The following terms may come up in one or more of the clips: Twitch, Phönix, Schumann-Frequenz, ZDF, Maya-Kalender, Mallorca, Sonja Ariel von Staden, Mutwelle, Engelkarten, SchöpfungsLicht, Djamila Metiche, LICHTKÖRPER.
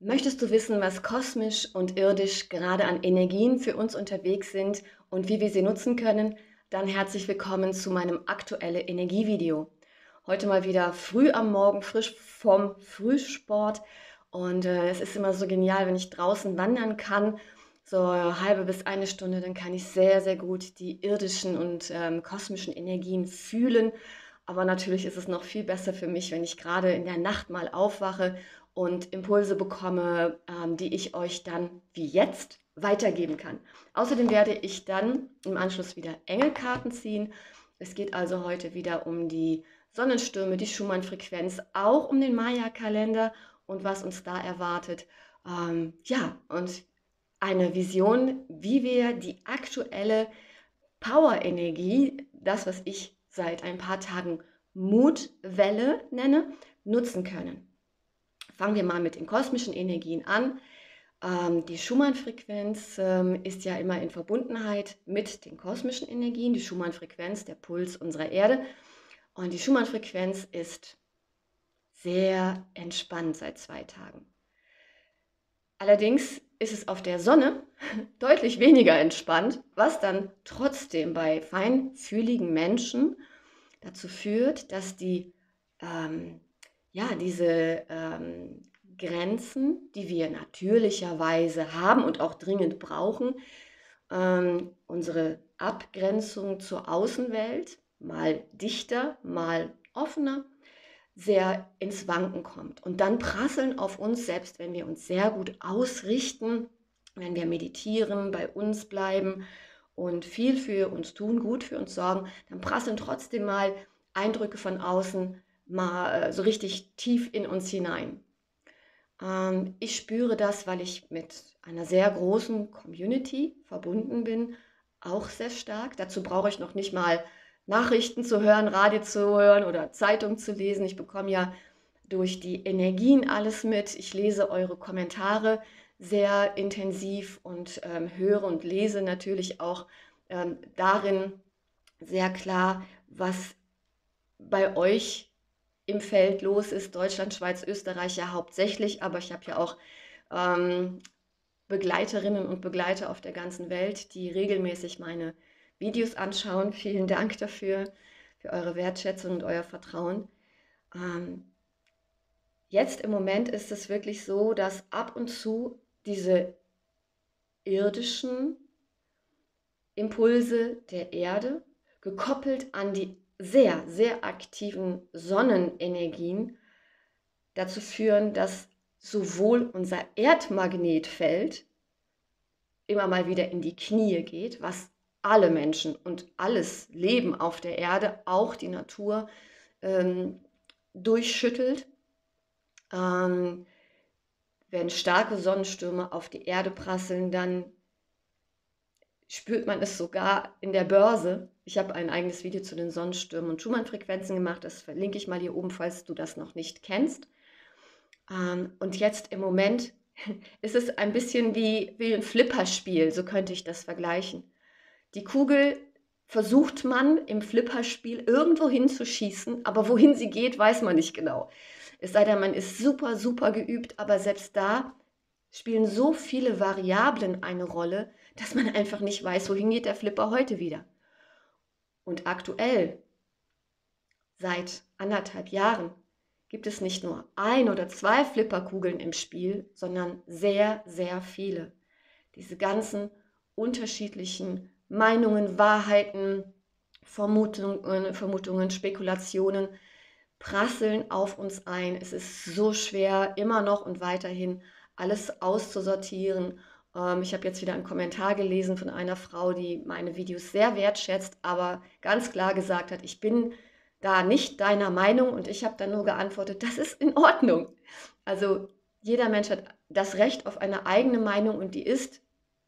Möchtest du wissen, was kosmisch und irdisch gerade an Energien für uns unterwegs sind und wie wir sie nutzen können? Dann herzlich willkommen zu meinem aktuellen Energievideo. Heute mal wieder früh am Morgen, frisch vom Frühsport. Und es ist immer so genial, wenn ich draußen wandern kann, so halbe bis eine Stunde, dann kann ich sehr, sehr gut die irdischen und kosmischen Energien fühlen. Aber natürlich ist es noch viel besser für mich, wenn ich gerade in der Nacht mal aufwache und Impulse bekomme, die ich euch dann, wie jetzt, weitergeben kann. Außerdem werde ich dann im Anschluss wieder Engelkarten ziehen. Es geht also heute wieder um die Sonnenstürme, die Schumann-Frequenz, auch um den Maya-Kalender und was uns da erwartet. Ja, und eine Vision, wie wir die aktuelle Power-Energie, das, was ich seit ein paar Tagen Mutwelle nenne, nutzen können. Fangen wir mal mit den kosmischen Energien an. Die Schumann-Frequenz ist ja immer in Verbundenheit mit den kosmischen Energien. Die Schumann-Frequenz, der Puls unserer Erde. Und die Schumann-Frequenz ist sehr entspannt seit 2 Tagen. Allerdings ist es auf der Sonne deutlich weniger entspannt, was dann trotzdem bei feinfühligen Menschen dazu führt, dass die diese Grenzen, die wir natürlicherweise haben und auch dringend brauchen, unsere Abgrenzung zur Außenwelt, mal dichter, mal offener, sehr ins Wanken kommt. Und dann prasseln auf uns selbst, wenn wir uns sehr gut ausrichten, wenn wir meditieren, bei uns bleiben und viel für uns tun, gut für uns sorgen, dann prasseln trotzdem mal Eindrücke von außen mal so richtig tief in uns hinein. Ich spüre das, weil ich mit einer sehr großen Community verbunden bin, auch sehr stark. Dazu brauche ich noch nicht mal Nachrichten zu hören, Radio zu hören oder Zeitung zu lesen. Ich bekomme ja durch die Energien alles mit. Ich lese eure Kommentare sehr intensiv und höre und lese natürlich auch darin sehr klar, was bei euch im Feld los ist, Deutschland, Schweiz, Österreich ja hauptsächlich, aber ich habe ja auch Begleiterinnen und Begleiter auf der ganzen Welt, die regelmäßig meine Videos anschauen. Vielen Dank dafür, für eure Wertschätzung und euer Vertrauen. Jetzt im Moment ist es wirklich so, dass ab und zu diese irdischen Impulse der Erde gekoppelt an die sehr, sehr aktiven Sonnenenergien dazu führen, dass sowohl unser Erdmagnetfeld immer mal wieder in die Knie geht, was alle Menschen und alles Leben auf der Erde, auch die Natur, durchschüttelt. Wenn starke Sonnenstürme auf die Erde prasseln, dann spürt man es sogar in der Börse. Ich habe ein eigenes Video zu den Sonnenstürmen und Schumann-Frequenzen gemacht. Das verlinke ich mal hier oben, falls du das noch nicht kennst. Und jetzt im Moment ist es ein bisschen wie ein Flipperspiel. So könnte ich das vergleichen. Die Kugel versucht man im Flipperspiel irgendwo hinzuschießen, aber wohin sie geht, weiß man nicht genau. Es sei denn, man ist super, super geübt, aber selbst da spielen so viele Variablen eine Rolle, dass man einfach nicht weiß, wohin geht der Flipper heute wieder. Und aktuell, seit 1,5 Jahren, gibt es nicht nur 1 oder 2 Flipperkugeln im Spiel, sondern sehr, sehr viele. Diese ganzen unterschiedlichen Meinungen, Wahrheiten, Vermutungen, Spekulationen prasseln auf uns ein. Es ist so schwer, immer noch und weiterhin alles auszusortieren. Ich habe jetzt wieder einen Kommentar gelesen von einer Frau, die meine Videos sehr wertschätzt, aber ganz klar gesagt hat, ich bin da nicht deiner Meinung, und ich habe dann nur geantwortet, das ist in Ordnung. Also jeder Mensch hat das Recht auf eine eigene Meinung, und die ist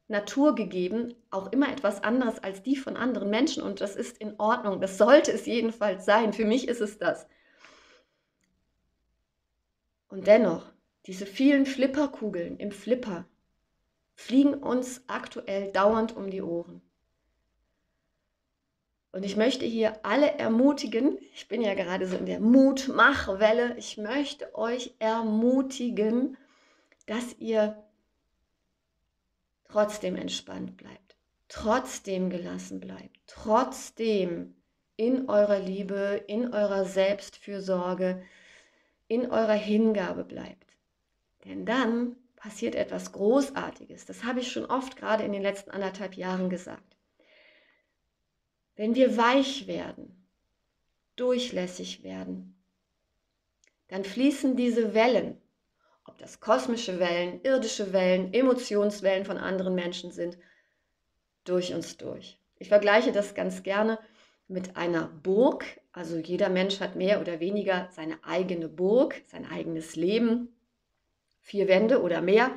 naturgegeben, auch immer etwas anderes als die von anderen Menschen, und das ist in Ordnung. Das sollte es jedenfalls sein. Für mich ist es das. Und dennoch, diese vielen Flipperkugeln im Flipper fliegen uns aktuell dauernd um die Ohren. Und ich möchte hier alle ermutigen, ich bin ja gerade so in der Mutmachwelle, ich möchte euch ermutigen, dass ihr trotzdem entspannt bleibt, trotzdem gelassen bleibt, trotzdem in eurer Liebe, in eurer Selbstfürsorge, in eurer Hingabe bleibt. Denn dann passiert etwas Großartiges. Das habe ich schon oft gerade in den letzten 1,5 Jahren gesagt. Wenn wir weich werden, durchlässig werden, dann fließen diese Wellen, ob das kosmische Wellen, irdische Wellen, Emotionswellen von anderen Menschen sind, durch uns durch. Ich vergleiche das ganz gerne mit einer Burg. Also jeder Mensch hat mehr oder weniger seine eigene Burg, sein eigenes Leben, 4 Wände oder mehr.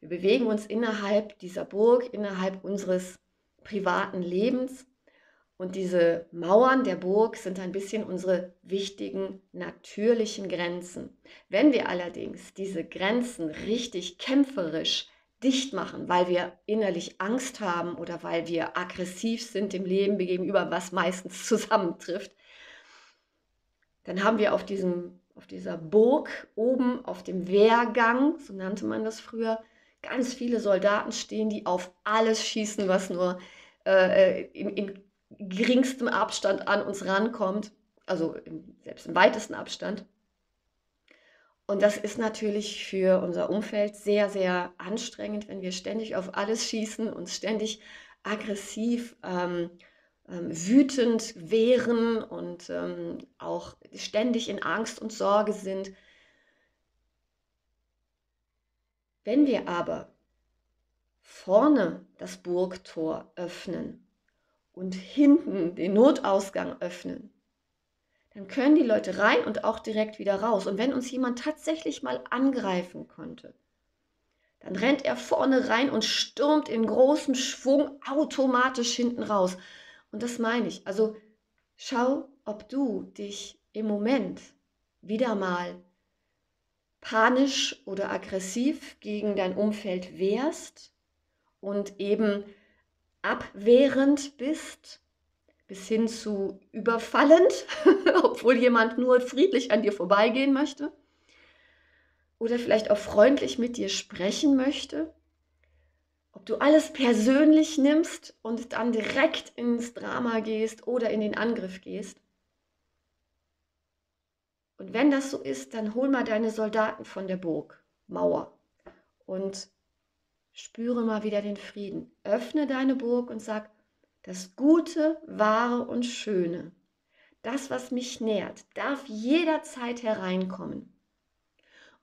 Wir bewegen uns innerhalb dieser Burg, innerhalb unseres privaten Lebens. Und diese Mauern der Burg sind ein bisschen unsere wichtigen, natürlichen Grenzen. Wenn wir allerdings diese Grenzen richtig kämpferisch dicht machen, weil wir innerlich Angst haben oder weil wir aggressiv sind dem Leben gegenüber, was meistens zusammentrifft, dann haben wir auf dieser Burg oben auf dem Wehrgang, so nannte man das früher, ganz viele Soldaten stehen, die auf alles schießen, was nur in geringstem Abstand an uns rankommt, also selbst im weitesten Abstand. Und das ist natürlich für unser Umfeld sehr, sehr anstrengend, wenn wir ständig auf alles schießen, uns ständig aggressiv, wütend wehren und auch ständig in Angst und Sorge sind. Wenn wir aber vorne das Burgtor öffnen und hinten den Notausgang öffnen, dann können die Leute rein und auch direkt wieder raus. Und wenn uns jemand tatsächlich mal angreifen konnte, dann rennt er vorne rein und stürmt in großem Schwung automatisch hinten raus. Und das meine ich. Also schau, ob du dich im Moment wieder mal panisch oder aggressiv gegen dein Umfeld wehrst und eben abwehrend bist, bis hin zu überfallend, obwohl jemand nur friedlich an dir vorbeigehen möchte oder vielleicht auch freundlich mit dir sprechen möchte, ob du alles persönlich nimmst und dann direkt ins Drama gehst oder in den Angriff gehst. Und wenn das so ist, dann hol mal deine Soldaten von der Burgmauer und spüre mal wieder den Frieden. Öffne deine Burg und sag, das Gute, Wahre und Schöne, das, was mich nährt, darf jederzeit hereinkommen.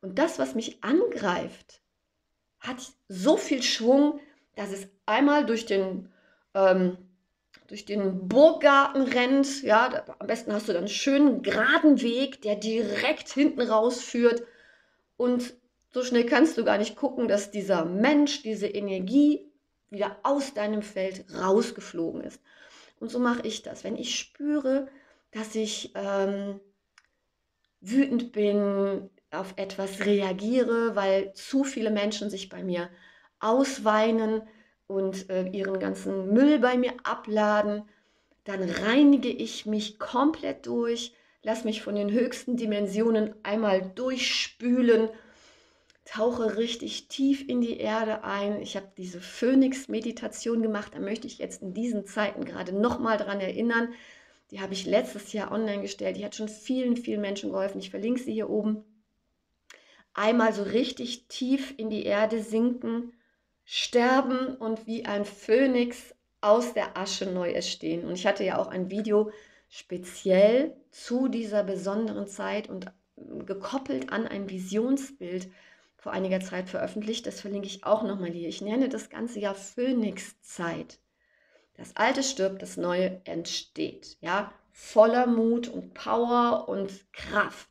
Und das, was mich angreift, hat so viel Schwung, dass es einmal durch den Burggarten rennt. Ja, am besten hast du dann einen schönen, geraden Weg, der direkt hinten rausführt. Und so schnell kannst du gar nicht gucken, dass dieser Mensch, diese Energie wieder aus deinem Feld rausgeflogen ist. Und so mache ich das. Wenn ich spüre, dass ich wütend bin, auf etwas reagiere, weil zu viele Menschen sich bei mir ausweinen und ihren ganzen Müll bei mir abladen, dann reinige ich mich komplett durch, lass mich von den höchsten Dimensionen einmal durchspülen, tauche richtig tief in die Erde ein. Ich habe diese Phönix-Meditation gemacht, da möchte ich jetzt in diesen Zeiten gerade nochmal dran erinnern. Die habe ich letztes Jahr online gestellt, die hat schon vielen, vielen Menschen geholfen. Ich verlinke sie hier oben. Einmal so richtig tief in die Erde sinken, sterben und wie ein Phönix aus der Asche neu erstehen. Und ich hatte ja auch ein Video speziell zu dieser besonderen Zeit und gekoppelt an ein Visionsbild vor einiger Zeit veröffentlicht. Das verlinke ich auch nochmal hier. Ich nenne das ganze Jahr Phönixzeit. Das Alte stirbt, das Neue entsteht. Ja? Voller Mut und Power und Kraft.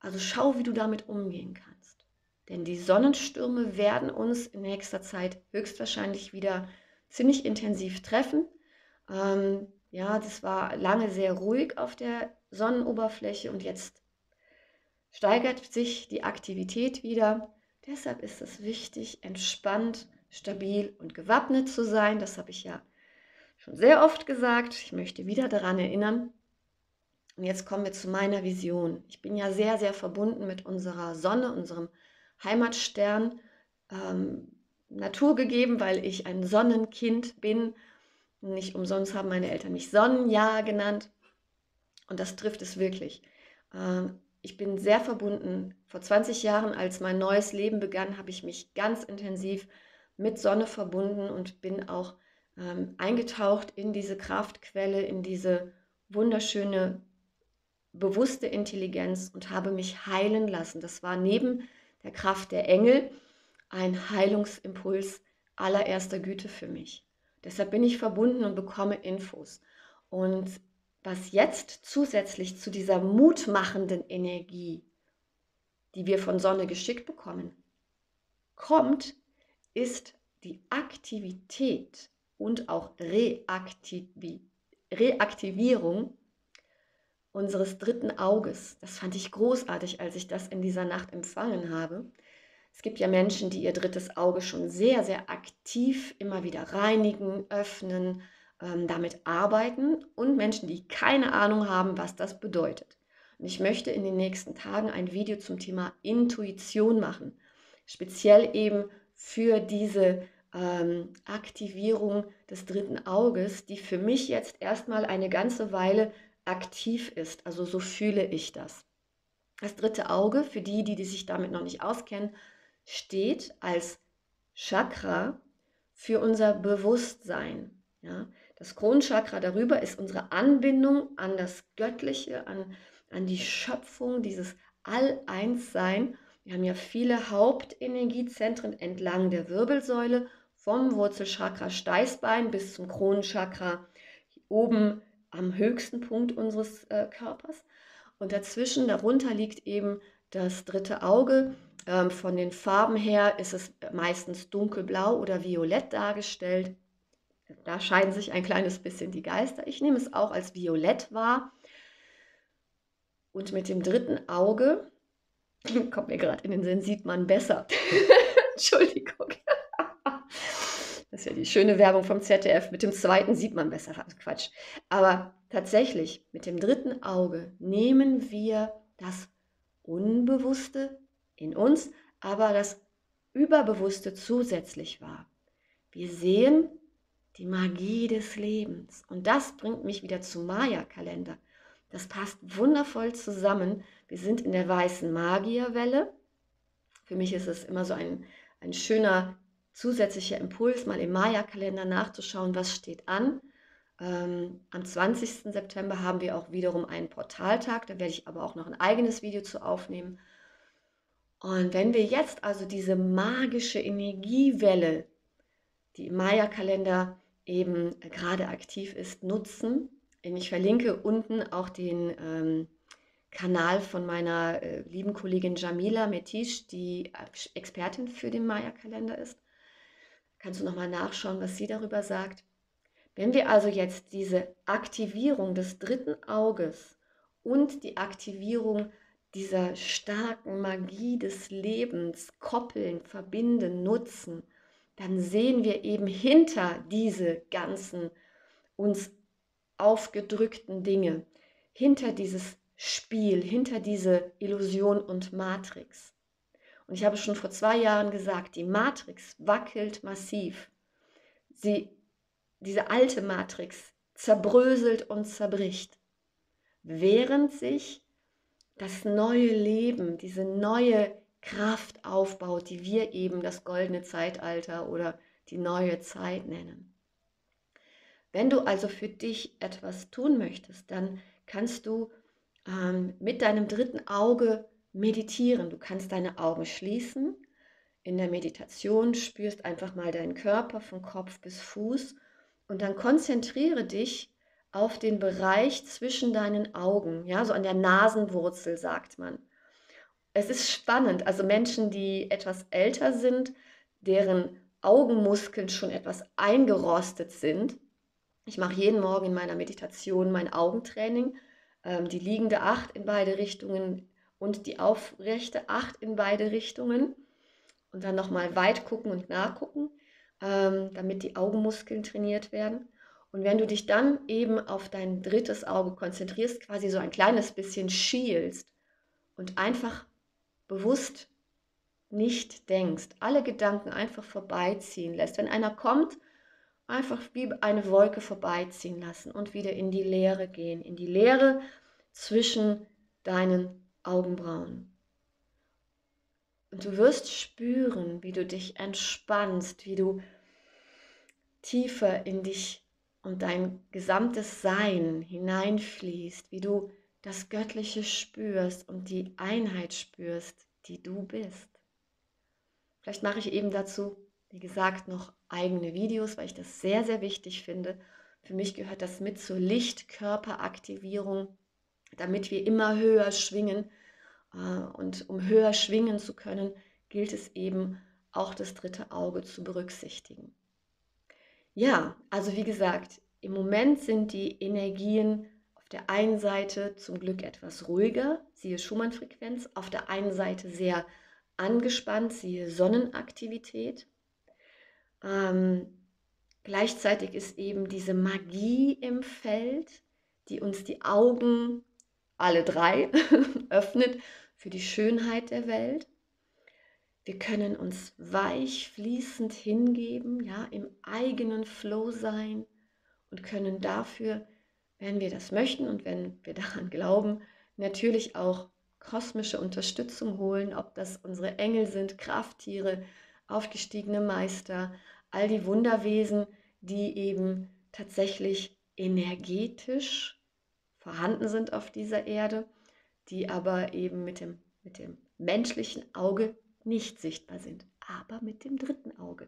Also schau, wie du damit umgehen kannst. Denn die Sonnenstürme werden uns in nächster Zeit höchstwahrscheinlich wieder ziemlich intensiv treffen. Ja, das war lange sehr ruhig auf der Sonnenoberfläche und jetzt steigert sich die Aktivität wieder. Deshalb ist es wichtig, entspannt, stabil und gewappnet zu sein. Das habe ich ja schon sehr oft gesagt. Ich möchte wieder daran erinnern. Und jetzt kommen wir zu meiner Vision. Ich bin ja sehr, sehr verbunden mit unserer Sonne, unserem Heimatstern, naturgegeben, weil ich ein Sonnenkind bin. Nicht umsonst haben meine Eltern mich Sonnenjahr genannt. Und das trifft es wirklich. Ich bin sehr verbunden. Vor 20 Jahren, als mein neues Leben begann, habe ich mich ganz intensiv mit Sonne verbunden und bin auch eingetaucht in diese Kraftquelle, in diese wunderschöne, bewusste Intelligenz und habe mich heilen lassen. Das war neben der Kraft der Engel ein Heilungsimpuls allererster Güte für mich. Deshalb bin ich verbunden und bekomme Infos. Und was jetzt zusätzlich zu dieser mutmachenden Energie, die wir von Sonne geschickt bekommen, kommt, ist die Aktivität und auch Reaktivierung unseres dritten Auges. Das fand ich großartig, als ich das in dieser Nacht empfangen habe. Es gibt ja Menschen, die ihr drittes Auge schon sehr, sehr aktiv immer wieder reinigen, öffnen, damit arbeiten, und Menschen, die keine Ahnung haben, was das bedeutet. Und ich möchte in den nächsten Tagen ein Video zum Thema Intuition machen, speziell eben für diese Aktivierung des dritten Auges, die für mich jetzt erstmal eine ganze Weile aktiv ist. Also so fühle ich das. Das dritte Auge, für die sich damit noch nicht auskennen, steht als Chakra für unser Bewusstsein. Ja? Das Kronchakra darüber ist unsere Anbindung an das Göttliche, an die Schöpfung, dieses All-Eins-Sein. Wir haben ja viele Hauptenergiezentren entlang der Wirbelsäule, vom Wurzelchakra Steißbein bis zum Kronenchakra, oben am höchsten Punkt unseres Körpers. Und dazwischen, darunter liegt eben das dritte Auge. Von den Farben her ist es meistens dunkelblau oder violett dargestellt. Da scheiden sich ein kleines bisschen die Geister. Ich nehme es auch als violett wahr. Und mit dem dritten Auge, kommt mir gerade in den Sinn, sieht man besser. Entschuldigung. Das ist ja die schöne Werbung vom ZDF. Mit dem zweiten sieht man besser. Quatsch. Aber tatsächlich, mit dem dritten Auge nehmen wir das Unbewusste in uns, aber das Überbewusste zusätzlich wahr. Wir sehen die Magie des Lebens. Und das bringt mich wieder zum Maya-Kalender. Das passt wundervoll zusammen. Wir sind in der weißen Magierwelle. Für mich ist es immer so ein schöner zusätzlicher Impuls, mal im Maya-Kalender nachzuschauen, was steht an. Am 20. September haben wir auch wiederum einen Portaltag, da werde ich aber auch noch ein eigenes Video zu aufnehmen. Und wenn wir jetzt also diese magische Energiewelle, die im Maya-Kalender eben gerade aktiv ist, nutzen, ich verlinke unten auch den Kanal von meiner lieben Kollegin Djamila Metiche, die Expertin für den Maya-Kalender ist. Kannst du nochmal nachschauen, was sie darüber sagt. Wenn wir also jetzt diese Aktivierung des dritten Auges und die Aktivierung dieser starken Magie des Lebens koppeln, verbinden, nutzen, dann sehen wir eben hinter diese ganzen uns aufgedrückten Dinge, hinter dieses Spiel, hinter diese Illusion und Matrix. Und ich habe schon vor 2 Jahren gesagt, die Matrix wackelt massiv. Diese alte Matrix zerbröselt und zerbricht, während sich das neue Leben, diese neue Kraft aufbaut, die wir eben das goldene Zeitalter oder die neue Zeit nennen. Wenn du also für dich etwas tun möchtest, dann kannst du mit deinem dritten Auge meditieren. Du kannst deine Augen schließen. In der Meditation spürst einfach mal deinen Körper von Kopf bis Fuß. Und dann konzentriere dich auf den Bereich zwischen deinen Augen, ja, so an der Nasenwurzel, sagt man. Es ist spannend, also Menschen, die etwas älter sind, deren Augenmuskeln schon etwas eingerostet sind. Ich mache jeden Morgen in meiner Meditation mein Augentraining, die liegende 8 in beide Richtungen und die aufrechte 8 in beide Richtungen. Und dann nochmal weit gucken und nachgucken, damit die Augenmuskeln trainiert werden. Und wenn du dich dann eben auf dein drittes Auge konzentrierst, quasi so ein kleines bisschen schielst und einfach bewusst nicht denkst, alle Gedanken einfach vorbeiziehen lässt. Wenn einer kommt, einfach wie eine Wolke vorbeiziehen lassen und wieder in die Leere gehen, in die Leere zwischen deinen Augenbrauen. Und du wirst spüren, wie du dich entspannst, wie du tiefer in dich und dein gesamtes Sein hineinfließt, wie du das Göttliche spürst und die Einheit spürst, die du bist. Vielleicht mache ich eben dazu, wie gesagt, noch eigene Videos, weil ich das sehr, sehr wichtig finde. Für mich gehört das mit zur Lichtkörperaktivierung, damit wir immer höher schwingen. Und um höher schwingen zu können, gilt es eben auch das dritte Auge zu berücksichtigen. Ja, also wie gesagt, im Moment sind die Energien auf der einen Seite zum Glück etwas ruhiger, siehe Schumann-Frequenz, auf der einen Seite sehr angespannt, siehe Sonnenaktivität. Gleichzeitig ist eben diese Magie im Feld, die uns die Augen, alle drei, öffnet für die Schönheit der Welt. Wir können uns weich fließend hingeben, ja, im eigenen Flow sein und können dafür, wenn wir das möchten und wenn wir daran glauben, natürlich auch kosmische Unterstützung holen, ob das unsere Engel sind, Krafttiere, aufgestiegene Meister, all die Wunderwesen, die eben tatsächlich energetisch vorhanden sind auf dieser Erde, die aber eben mit dem menschlichen Auge nicht sichtbar sind, aber mit dem dritten Auge,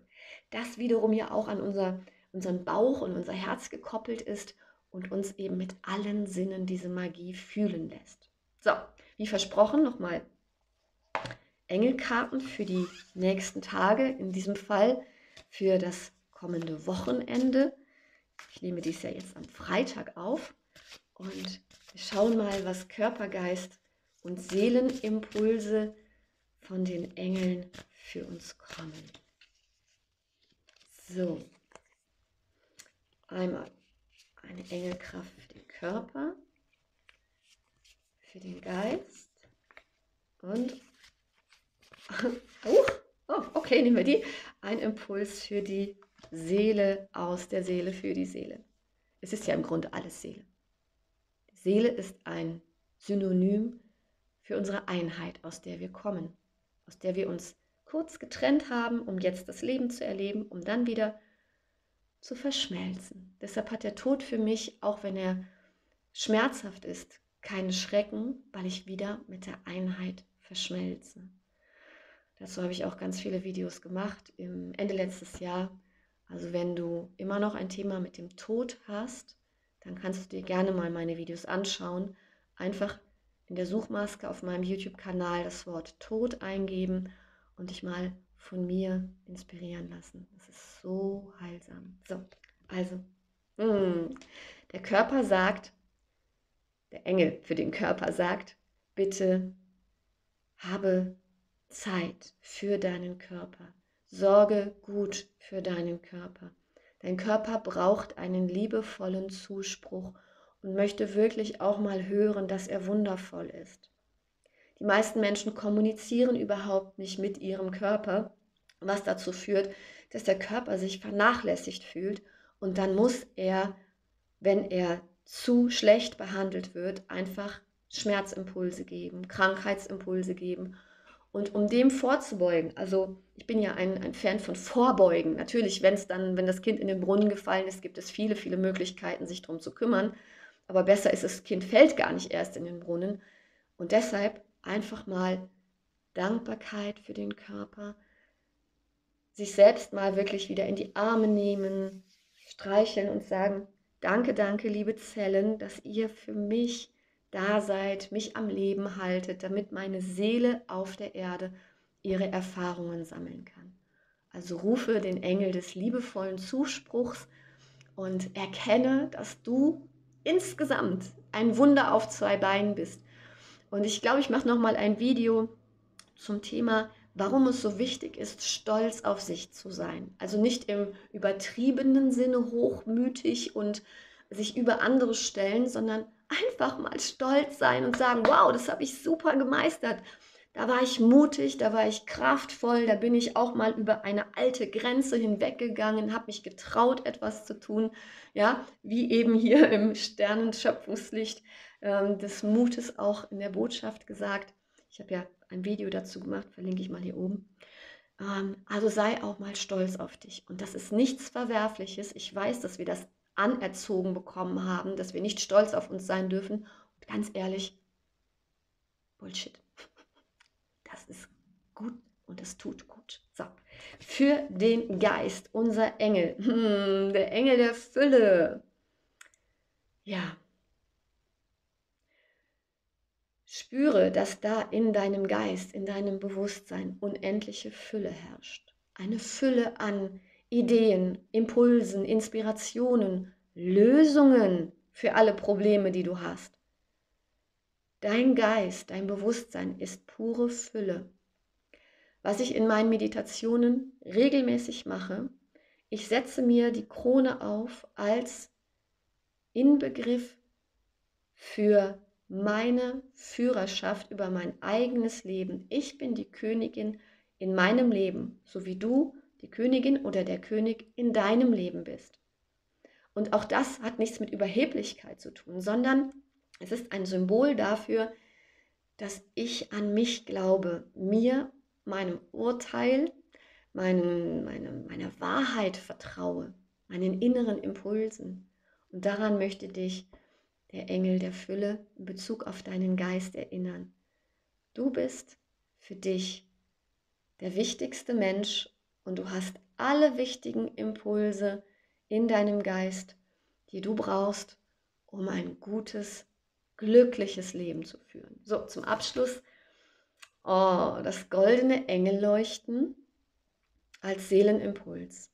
das wiederum ja auch an unseren Bauch und unser Herz gekoppelt ist und uns eben mit allen Sinnen diese Magie fühlen lässt. So, wie versprochen, nochmal Engelkarten für die nächsten Tage, in diesem Fall für das kommende Wochenende. Ich nehme dies ja jetzt am Freitag auf und wir schauen mal, was Körper, Geist und Seelenimpulse von den Engeln für uns kommen. So, einmal eine Engelkraft für den Körper, für den Geist und okay, nehmen wir die. Ein Impuls für die Seele, aus der Seele, für die Seele. Es ist ja im Grunde alles Seele. Die Seele ist ein Synonym für unsere Einheit, aus der wir kommen, aus der wir uns kurz getrennt haben, um jetzt das Leben zu erleben, um dann wieder zu verschmelzen. Deshalb hat der Tod für mich, auch wenn er schmerzhaft ist, keine Schrecken, weil ich wieder mit der Einheit verschmelze. Dazu habe ich auch ganz viele Videos gemacht im Ende letztes Jahr. Also wenn du immer noch ein Thema mit dem Tod hast, dann kannst du dir gerne mal meine Videos anschauen. Einfach in der Suchmaske auf meinem YouTube-Kanal das Wort Tod eingeben und dich mal von mir inspirieren lassen. Das ist so heilsam. So, also, der Körper sagt, der Engel für den Körper sagt, bitte habe Zeit für deinen Körper. Sorge gut für deinen Körper. Dein Körper braucht einen liebevollen Zuspruch und möchte wirklich auch mal hören, dass er wundervoll ist. Die meisten Menschen kommunizieren überhaupt nicht mit ihrem Körper, was dazu führt, dass der Körper sich vernachlässigt fühlt und dann muss er, wenn er zu schlecht behandelt wird, einfach Schmerzimpulse geben, Krankheitsimpulse geben. Und um dem vorzubeugen, also ich bin ja ein Fan von Vorbeugen. Natürlich, wenn das Kind in den Brunnen gefallen ist, gibt es viele, viele Möglichkeiten, sich darum zu kümmern. Aber besser ist, das Kind fällt gar nicht erst in den Brunnen. Und deshalb einfach mal Dankbarkeit für den Körper, sich selbst mal wirklich wieder in die Arme nehmen, streicheln und sagen, danke, danke, liebe Zellen, dass ihr für mich da seid, mich am Leben haltet, damit meine Seele auf der Erde ihre Erfahrungen sammeln kann. Also rufe den Engel des liebevollen Zuspruchs und erkenne, dass du insgesamt ein Wunder auf zwei Beinen bist. Und ich glaube, ich mache nochmal ein Video zum Thema, warum es so wichtig ist, stolz auf sich zu sein. Also nicht im übertriebenen Sinne hochmütig und sich über andere stellen, sondern einfach mal stolz sein und sagen, wow, das habe ich super gemeistert. Da war ich mutig, da war ich kraftvoll, da bin ich auch mal über eine alte Grenze hinweggegangen, habe mich getraut, etwas zu tun, ja, wie eben hier im Sternenschöpfungslicht des Mutes auch in der Botschaft gesagt. Ich habe ja ein Video dazu gemacht, verlinke ich mal hier oben. Also sei auch mal stolz auf dich. Und das ist nichts Verwerfliches. Ich weiß, dass wir das anerzogen bekommen haben, dass wir nicht stolz auf uns sein dürfen. Und ganz ehrlich, Bullshit. Das ist gut und das tut gut. So, für den Geist, unser Engel, der Engel der Fülle. Ja. Spüre, dass da in deinem Geist, in deinem Bewusstsein unendliche Fülle herrscht. Eine Fülle an Ideen, Impulsen, Inspirationen, Lösungen für alle Probleme, die du hast. Dein Geist, dein Bewusstsein ist pure Fülle. Was ich in meinen Meditationen regelmäßig mache, ich setze mir die Krone auf als Inbegriff für meine Führerschaft über mein eigenes Leben. Ich bin die Königin in meinem Leben, so wie du die Königin oder der König in deinem Leben bist. Und auch das hat nichts mit Überheblichkeit zu tun, sondern es ist ein Symbol dafür, dass ich an mich glaube, mir, meinem Urteil, meiner Wahrheit vertraue, meinen inneren Impulsen. Und daran möchte dich der Engel der Fülle in Bezug auf deinen Geist erinnern. Du bist für dich der wichtigste Mensch und du hast alle wichtigen Impulse in deinem Geist, die du brauchst, um ein gutes, glückliches Leben zu führen. So, zum Abschluss das goldene Engelleuchten als Seelenimpuls.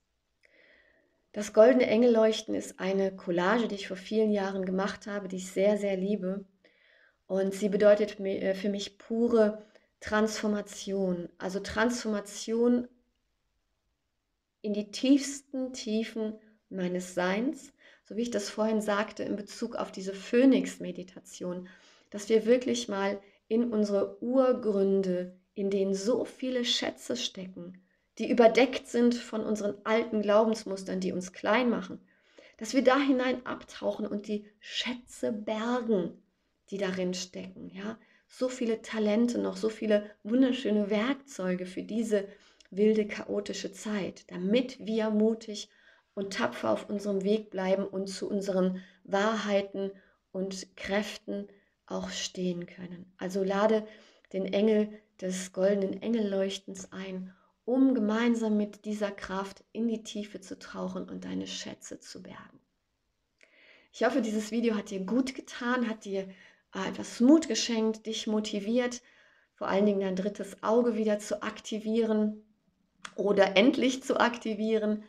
Das goldene Engelleuchten ist eine Collage, die ich vor vielen Jahren gemacht habe, die ich sehr, sehr liebe. Und sie bedeutet für mich pure Transformation. Also Transformation in die tiefsten Tiefen meines Seins, so wie ich das vorhin sagte, in Bezug auf diese Phönix-Meditation, dass wir wirklich mal in unsere Urgründe, in denen so viele Schätze stecken, die überdeckt sind von unseren alten Glaubensmustern, die uns klein machen, dass wir da hinein abtauchen und die Schätze bergen, die darin stecken. Ja? So viele Talente noch, so viele wunderschöne Werkzeuge für diese wilde, chaotische Zeit, damit wir mutig und tapfer auf unserem Weg bleiben und zu unseren Wahrheiten und Kräften auch stehen können. Also lade den Engel des goldenen Engelleuchtens ein, um gemeinsam mit dieser Kraft in die Tiefe zu tauchen und deine Schätze zu bergen. Ich hoffe, dieses Video hat dir gut getan, hat dir etwas Mut geschenkt, dich motiviert, vor allen Dingen dein drittes Auge wieder zu aktivieren oder endlich zu aktivieren.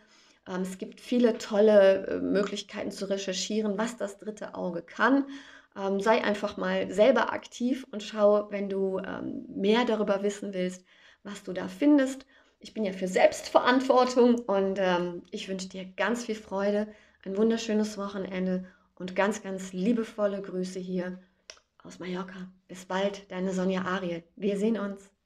Es gibt viele tolle Möglichkeiten zu recherchieren, was das dritte Auge kann. Sei einfach mal selber aktiv und schaue, wenn du mehr darüber wissen willst, was du da findest. Ich bin ja für Selbstverantwortung und ich wünsche dir ganz viel Freude, ein wunderschönes Wochenende und ganz, ganz liebevolle Grüße hier aus Mallorca. Bis bald, deine Sonja Ariel. Wir sehen uns.